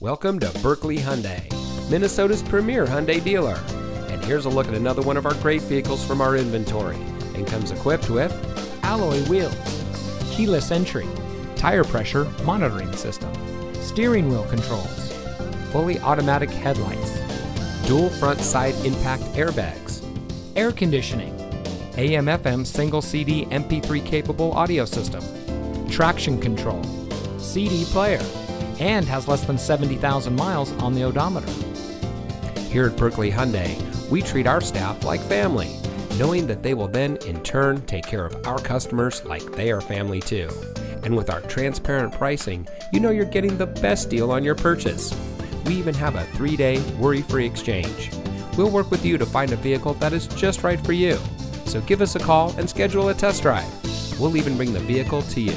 Welcome to Buerkle Hyundai, Minnesota's premier Hyundai dealer. And here's a look at another one of our great vehicles from our inventory, and comes equipped with alloy wheels, keyless entry, tire pressure monitoring system, steering wheel controls, fully automatic headlights, dual front side impact airbags, air conditioning, AM/FM single CD MP3 capable audio system, traction control, CD player, and has less than 70,000 miles on the odometer. Here at Buerkle Hyundai, we treat our staff like family, knowing that they will then in turn take care of our customers like they are family too. And with our transparent pricing, you know you're getting the best deal on your purchase. We even have a 3-day worry-free exchange. We'll work with you to find a vehicle that is just right for you. So give us a call and schedule a test drive. We'll even bring the vehicle to you.